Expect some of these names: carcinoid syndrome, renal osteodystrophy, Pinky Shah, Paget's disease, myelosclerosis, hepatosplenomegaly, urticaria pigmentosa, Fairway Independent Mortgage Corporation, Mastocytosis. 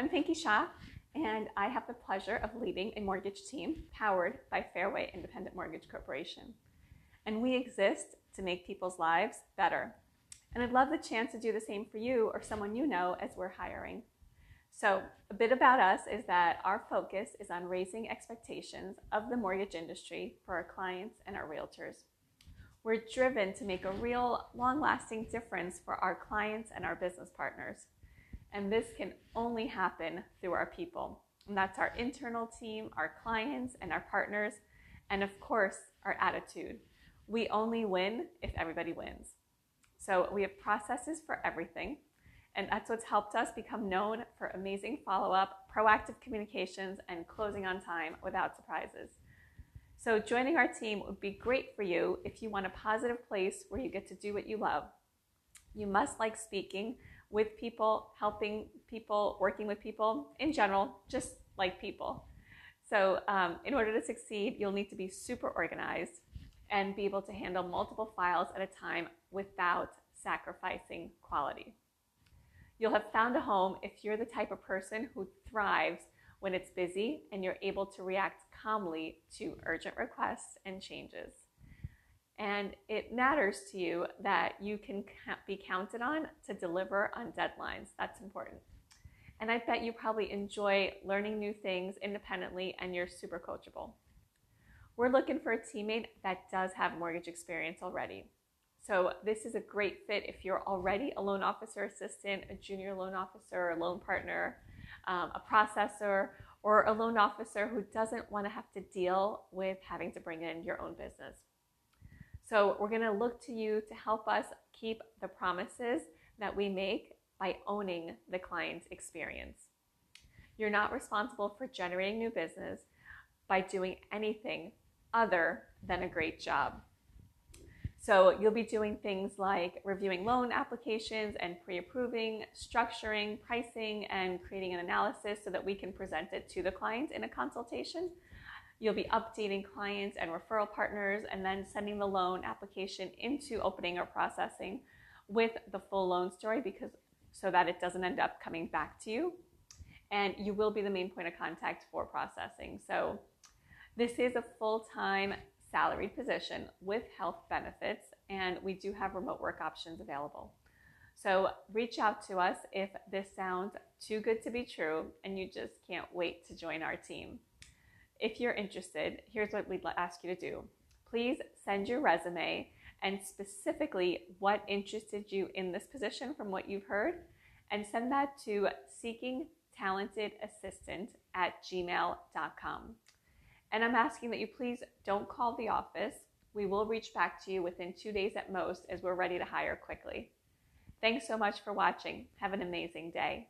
I'm Pinky Shah, and I have the pleasure of leading a mortgage team powered by Fairway Independent Mortgage Corporation. And we exist to make people's lives better. And I'd love the chance to do the same for you or someone you know as we're hiring. So a bit about us is that our focus is on raising expectations of the mortgage industry for our clients and our realtors. We're driven to make a real long-lasting difference for our clients and our business partners. And this can only happen through our people. And that's our internal team, our clients and our partners, and of course, our attitude. We only win if everybody wins. So we have processes for everything. And that's what's helped us become known for amazing follow-up, proactive communications, and closing on time without surprises. So joining our team would be great for you if you want a positive place where you get to do what you love. You must like speaking with people, helping people, working with people in general, just like people. So in order to succeed, you'll need to be super organized and be able to handle multiple files at a time without sacrificing quality. You'll have found a home if you're the type of person who thrives when it's busy and you're able to react calmly to urgent requests and changes. And it matters to you that you can be counted on to deliver on deadlines. That's important. And I bet you probably enjoy learning new things independently and you're super coachable. We're looking for a teammate that does have mortgage experience already. So this is a great fit if you're already a loan officer assistant, a junior loan officer, a loan partner, a processor, or a loan officer who doesn't want to have to deal with having to bring in your own business. So we're going to look to you to help us keep the promises that we make by owning the client's experience. You're not responsible for generating new business by doing anything other than a great job. So you'll be doing things like reviewing loan applications and pre-approving, structuring, pricing, and creating an analysis so that we can present it to the client in a consultation. You'll be updating clients and referral partners and then sending the loan application into opening or processing with the full loan story so that it doesn't end up coming back to you. And you will be the main point of contact for processing. So this is a full-time salaried position with health benefits, and we do have remote work options available. So reach out to us if this sounds too good to be true and you just can't wait to join our team. If you're interested, here's what we'd ask you to do. Please send your resume and specifically what interested you in this position from what you've heard, and send that to seekingtalentassistant@gmail.com. And I'm asking that you please don't call the office. We will reach back to you within 2 days at most as we're ready to hire quickly. Thanks so much for watching. Have an amazing day.